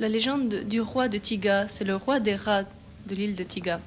La légende du roi de Tiga, c'est le roi des rats de l'île de Tiga.